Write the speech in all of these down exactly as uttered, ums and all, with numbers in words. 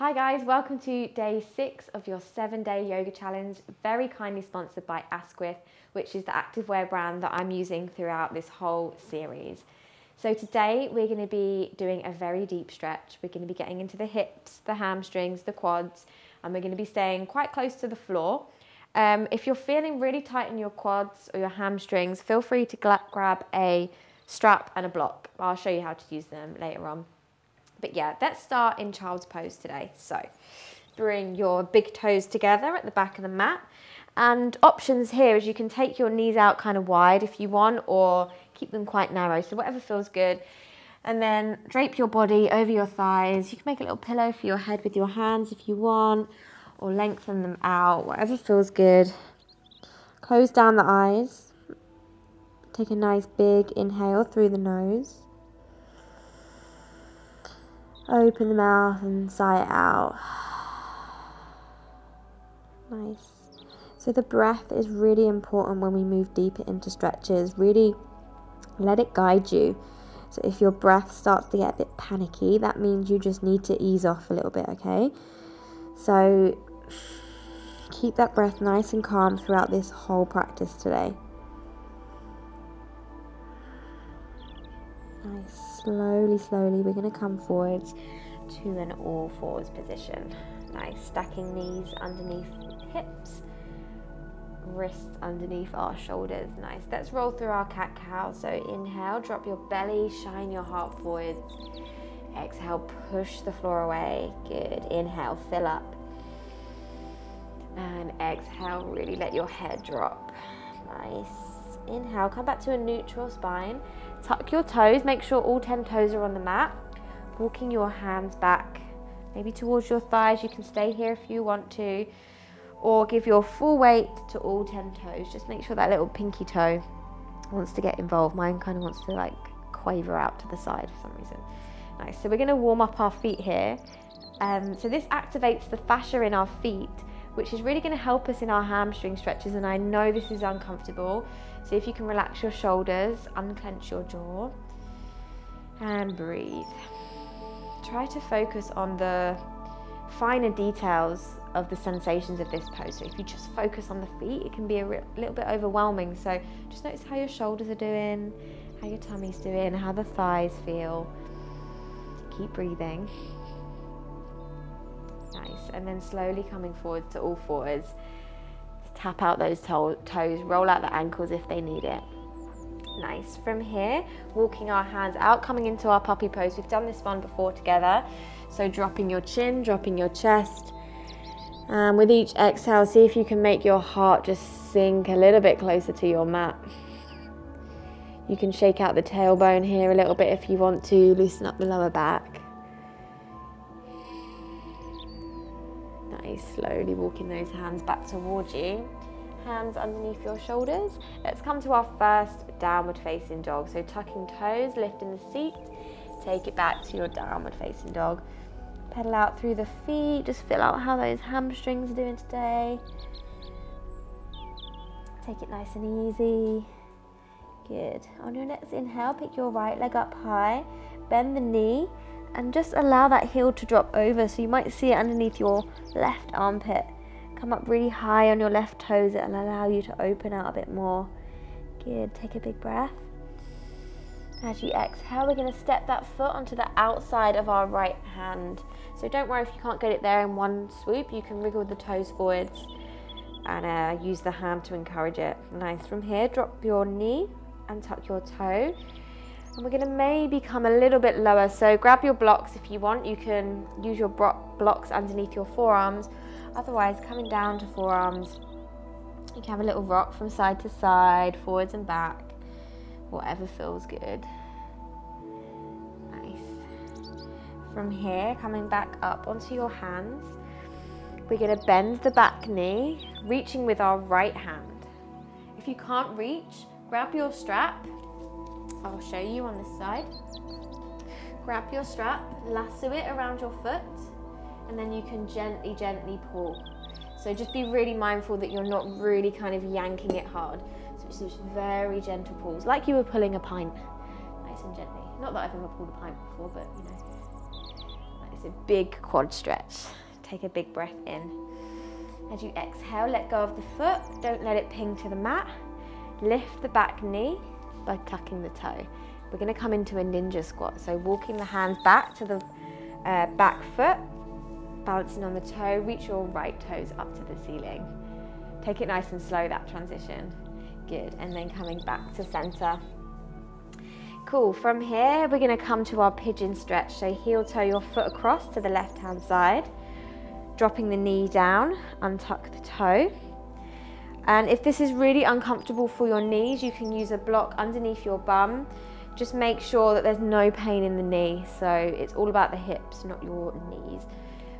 Hi guys, welcome to day six of your seven day yoga challenge, very kindly sponsored by Asquith, which is the activewear brand that I'm using throughout this whole series. So today we're going to be doing a very deep stretch. We're going to be getting into the hips, the hamstrings, the quads, and we're going to be staying quite close to the floor. Um, if you're feeling really tight in your quads or your hamstrings, feel free to grab a strap and a block. I'll show you how to use them later on. But yeah, let's start in child's pose today. So bring your big toes together at the back of the mat. And options here is you can take your knees out kind of wide if you want, or keep them quite narrow. So whatever feels good. And then drape your body over your thighs. You can make a little pillow for your head with your hands if you want, or lengthen them out, whatever feels good. Close down the eyes. Take a nice big inhale through the nose. Open the mouth and sigh it out. Nice. So the breath is really important when we move deeper into stretches. Really let it guide you. So if your breath starts to get a bit panicky, that means you just need to ease off a little bit, okay? So keep that breath nice and calm throughout this whole practice today. Nice. Slowly, slowly, we're going to come forwards to an all fours position. Nice. Stacking knees underneath hips, wrists underneath our shoulders. Nice. Let's roll through our cat cow. So inhale, drop your belly, shine your heart forwards. Exhale, push the floor away. Good. Inhale, fill up. And exhale, really let your head drop. Nice. Inhale, come back to a neutral spine. Tuck your toes. Make sure all ten toes are on the mat. Walking your hands back, maybe towards your thighs. You can stay here if you want to. Or give your full weight to all ten toes. Just make sure that little pinky toe wants to get involved. Mine kind of wants to like quaver out to the side for some reason. Nice. So we're going to warm up our feet here. Um, so this activates the fascia in our feet, which is really going to help us in our hamstring stretches. And I know this is uncomfortable. So if you can relax your shoulders, unclench your jaw and breathe. Try to focus on the finer details of the sensations of this pose. So if you just focus on the feet, it can be a little bit overwhelming. So just notice how your shoulders are doing, how your tummy's doing, how the thighs feel. Keep breathing. Nice. And then slowly coming forward to all fours. Just tap out those to toes, roll out the ankles if they need it. Nice. From here, walking our hands out, coming into our puppy pose. We've done this one before together. So dropping your chin, dropping your chest. And with each exhale, see if you can make your heart just sink a little bit closer to your mat. You can shake out the tailbone here a little bit if you want to, loosen up the lower back. Nice, slowly walking those hands back towards you. Hands underneath your shoulders. Let's come to our first downward facing dog. So tucking toes, lifting the seat, take it back to your downward facing dog. Pedal out through the feet, just feel out how those hamstrings are doing today. Take it nice and easy. Good. On your next inhale, pick your right leg up high, bend the knee, and just allow that heel to drop over. So you might see it underneath your left armpit. Come up really high on your left toes, it'll allow you to open out a bit more. Good. Take a big breath. As you exhale, we're going to step that foot onto the outside of our right hand. So don't worry if you can't get it there in one swoop. You can wriggle the toes forwards and uh, use the hand to encourage it. Nice. From here, drop your knee and tuck your toe. And we're going to maybe come a little bit lower. So grab your blocks if you want. You can use your blocks underneath your forearms. Otherwise, coming down to forearms, you can have a little rock from side to side, forwards and back. Whatever feels good. Nice. From here, coming back up onto your hands, we're going to bend the back knee, reaching with our right hand. If you can't reach, grab your strap. I'll show you on this side. Grab your strap, lasso it around your foot, and then you can gently, gently pull. So just be really mindful that you're not really kind of yanking it hard. So just very gentle pulls, like you were pulling a pint, nice and gently. Not that I've ever pulled a pint before, but you know, nice. It's a big quad stretch. Take a big breath in. As you exhale, let go of the foot. Don't let it ping to the mat. Lift the back knee by tucking the toe. We're going to come into a ninja squat. So walking the hands back to the uh, back foot, balancing on the toe, reach your right toes up to the ceiling. Take it nice and slow, that transition. Good, and then coming back to center. Cool, from here we're going to come to our pigeon stretch. So heel toe your foot across to the left hand side, dropping the knee down, untuck the toe. And if this is really uncomfortable for your knees, you can use a block underneath your bum. Just make sure that there's no pain in the knee. So it's all about the hips, not your knees.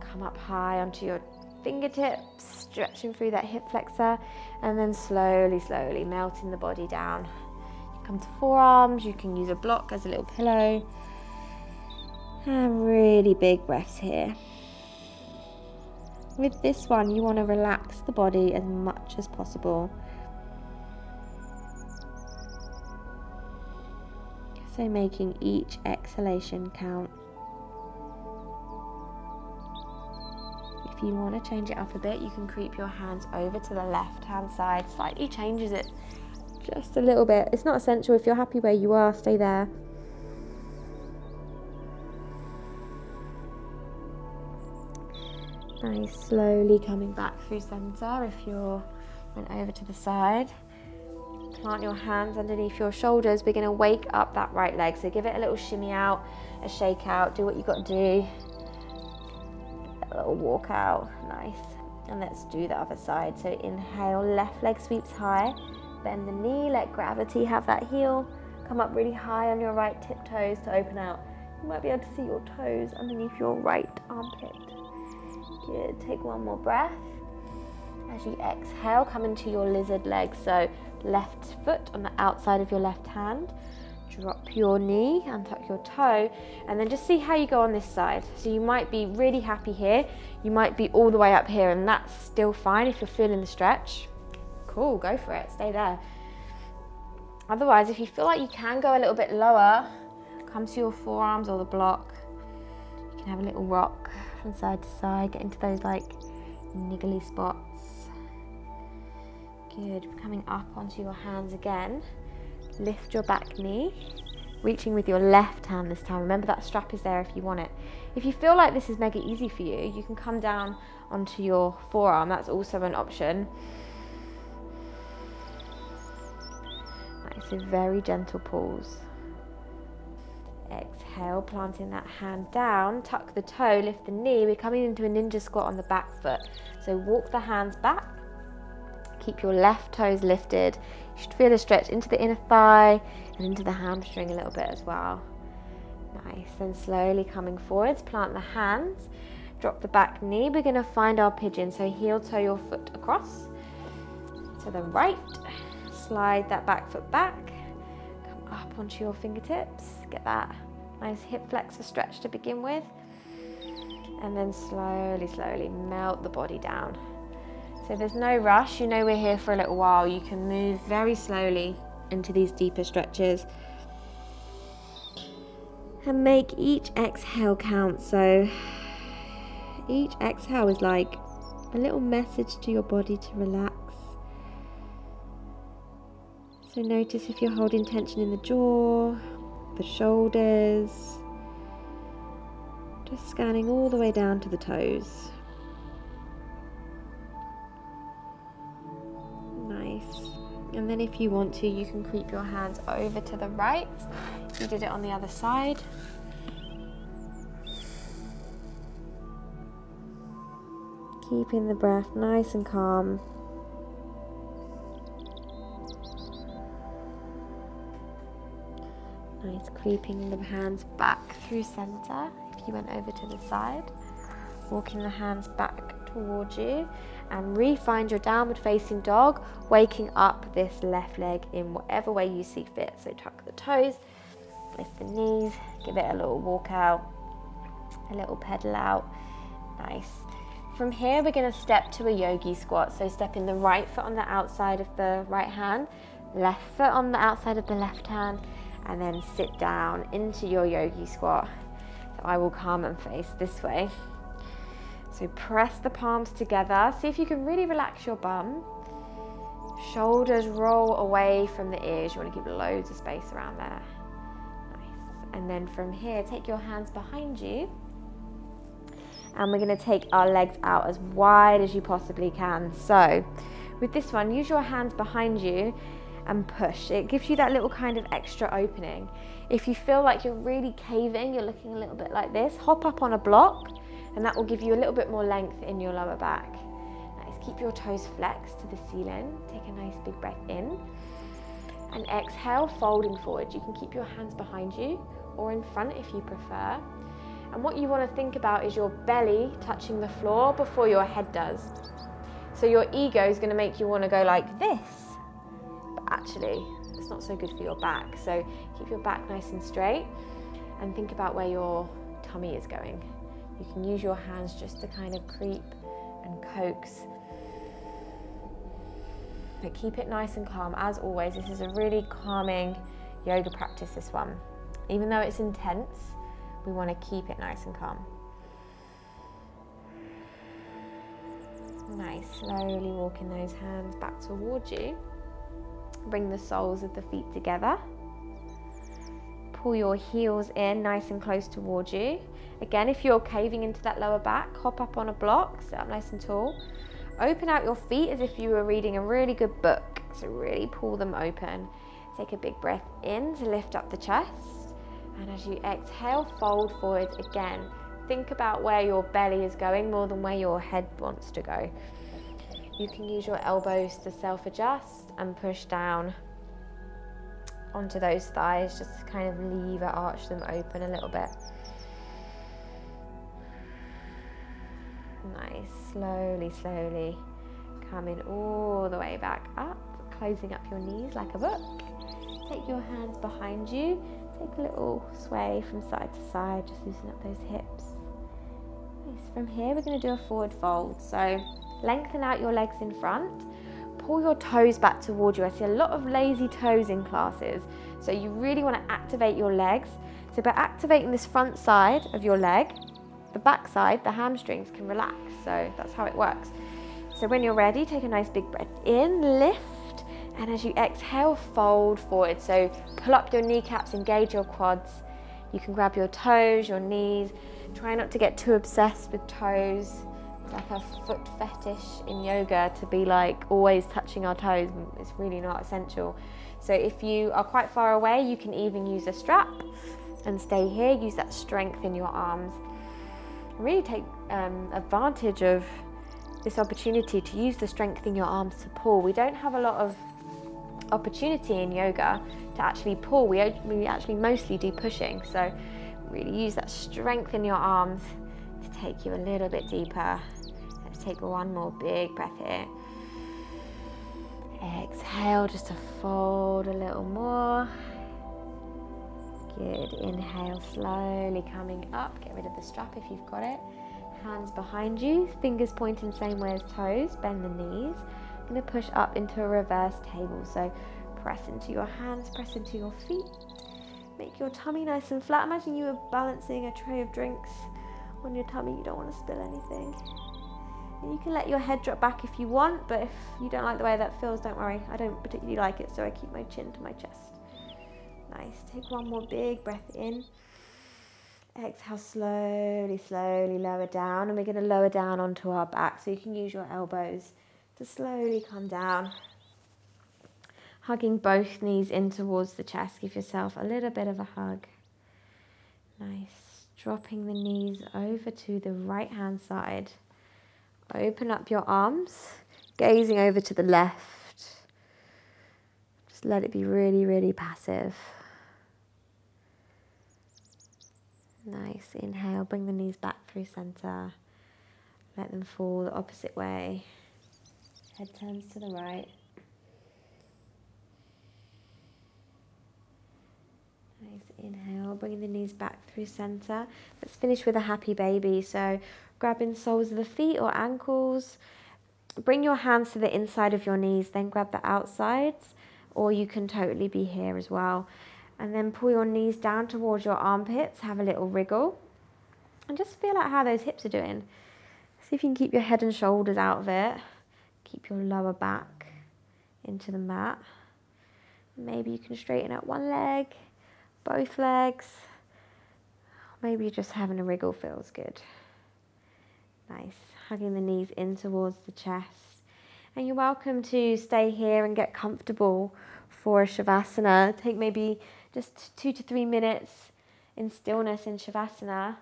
Come up high onto your fingertips, stretching through that hip flexor, and then slowly, slowly melting the body down. You come to forearms, you can use a block as a little pillow. And really big breaths here. With this one, you want to relax the body as much as possible. So making each exhalation count. If you want to change it up a bit, you can creep your hands over to the left hand side, slightly changes it just a little bit. It's not essential. If you're happy where you are, stay there. Nice, slowly coming back through center. If you went over to the side, plant your hands underneath your shoulders. We're going to wake up that right leg, so give it a little shimmy out, a shake out, do what you got to do. A little walk out, nice. And let's do the other side. So inhale, left leg sweeps high, bend the knee, let gravity have that heel. Come up really high on your right tiptoes to open out. You might be able to see your toes underneath your right armpit. Good, take one more breath. As you exhale, come into your lizard leg. So left foot on the outside of your left hand. Drop your knee, untuck your toe, and then just see how you go on this side. So you might be really happy here. You might be all the way up here, and that's still fine if you're feeling the stretch. Cool, go for it, stay there. Otherwise, if you feel like you can go a little bit lower, come to your forearms or the block. You can have a little rock from side to side, get into those like niggly spots. Good, coming up onto your hands again. Lift your back knee, reaching with your left hand this time. Remember that strap is there if you want it. If you feel like this is mega easy for you, you can come down onto your forearm. That's also an option. Nice, so very gentle pulls. Exhale, planting that hand down, tuck the toe, lift the knee. We're coming into a ninja squat on the back foot. So walk the hands back. Keep your left toes lifted. You should feel a stretch into the inner thigh and into the hamstring a little bit as well. Nice, and slowly coming forwards, plant the hands, drop the back knee. We're gonna find our pigeon, so heel toe your foot across to the right, slide that back foot back, come up onto your fingertips, get that nice hip flexor stretch to begin with, and then slowly, slowly melt the body down. So there's no rush, you know we're here for a little while. You can move very slowly into these deeper stretches. And make each exhale count. So each exhale is like a little message to your body to relax. So notice if you're holding tension in the jaw, the shoulders, just scanning all the way down to the toes. And then if you want to, you can creep your hands over to the right. You did it on the other side. Keeping the breath nice and calm. Nice, creeping the hands back through center. If you went over to the side, walking the hands back towards you, and re-find your downward facing dog, waking up this left leg in whatever way you see fit. So tuck the toes, lift the knees, give it a little walk out, a little pedal out. Nice. From here, we're going to step to a yogi squat. So stepping the right foot on the outside of the right hand, left foot on the outside of the left hand, and then sit down into your yogi squat. I will come and face this way. So press the palms together. See if you can really relax your bum. Shoulders roll away from the ears. You want to keep loads of space around there. Nice. And then from here, take your hands behind you. And we're going to take our legs out as wide as you possibly can. So with this one, use your hands behind you and push. It gives you that little kind of extra opening. If you feel like you're really caving, you're looking a little bit like this, hop up on a block and that will give you a little bit more length in your lower back. Nice. Keep your toes flexed to the ceiling. Take a nice big breath in and exhale, folding forward. You can keep your hands behind you or in front if you prefer. And what you want to think about is your belly touching the floor before your head does. So your ego is going to make you want to go like this, but actually it's not so good for your back. So keep your back nice and straight and think about where your tummy is going. You can use your hands just to kind of creep and coax. But keep it nice and calm. As always, this is a really calming yoga practice, this one. Even though it's intense, we want to keep it nice and calm. Nice, slowly walking those hands back towards you. Bring the soles of the feet together. Pull your heels in nice and close towards you. Again, if you're caving into that lower back, hop up on a block, sit up nice and tall. Open out your feet as if you were reading a really good book. So really pull them open. Take a big breath in to lift up the chest. And as you exhale, fold forwards again. Think about where your belly is going more than where your head wants to go. You can use your elbows to self-adjust and push down onto those thighs, just to kind of lever, arch them open a little bit. Nice, slowly, slowly coming all the way back up, closing up your knees like a book. Take your hands behind you. Take a little sway from side to side, just loosen up those hips. Nice. From here, we're going to do a forward fold. So lengthen out your legs in front. Pull your toes back toward you. I see a lot of lazy toes in classes. So you really want to activate your legs. So by activating this front side of your leg, the back side, the hamstrings can relax. So that's how it works. So when you're ready, take a nice big breath in, lift. And as you exhale, fold forward. So pull up your kneecaps, engage your quads. You can grab your toes, your knees. Try not to get too obsessed with toes. It's like a foot fetish in yoga to be like always touching our toes. It's really not essential. So if you are quite far away, you can even use a strap and stay here. Use that strength in your arms. Really take um, advantage of this opportunity to use the strength in your arms to pull. We don't have a lot of opportunity in yoga to actually pull. We, we actually mostly do pushing, so really use that strength in your arms to take you a little bit deeper. Let's take one more big breath here. Exhale, just to fold a little more. Good, inhale, slowly coming up. Get rid of the strap if you've got it. Hands behind you, fingers pointing same way as toes, bend the knees. I'm going to push up into a reverse table, so press into your hands, press into your feet, make your tummy nice and flat. Imagine you were balancing a tray of drinks on your tummy. You don't want to spill anything. And you can let your head drop back if you want, but if you don't like the way that feels, don't worry. I don't particularly like it, so I keep my chin to my chest. Nice, take one more big breath in. Exhale, slowly, slowly lower down, and we're going to lower down onto our back, so you can use your elbows to slowly come down, hugging both knees in towards the chest. Give yourself a little bit of a hug. Nice, dropping the knees over to the right hand side. Open up your arms, gazing over to the left. Just let it be really, really passive. Nice, inhale, bring the knees back through center. Let them fall the opposite way. Head turns to the right. Nice, inhale, bringing the knees back through center. Let's finish with a happy baby. So grabbing soles of the feet or ankles. Bring your hands to the inside of your knees, then grab the outsides, or you can totally be here as well. And then pull your knees down towards your armpits. Have a little wriggle. and just feel out how those hips are doing. See if you can keep your head and shoulders out of it. Keep your lower back into the mat. Maybe you can straighten out one leg, both legs. Maybe just having a wriggle feels good. Nice, hugging the knees in towards the chest. And you're welcome to stay here and get comfortable for Shavasana. Take maybe just two to three minutes in stillness in Shavasana.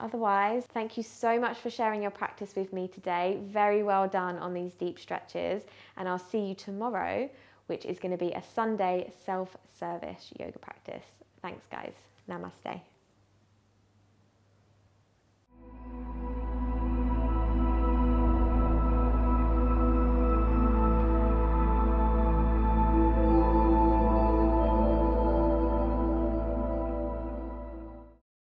Otherwise, thank you so much for sharing your practice with me today. Very well done on these deep stretches. And I'll see you tomorrow, which is going to be a Sunday self-service yoga practice. Thanks, guys. Namaste.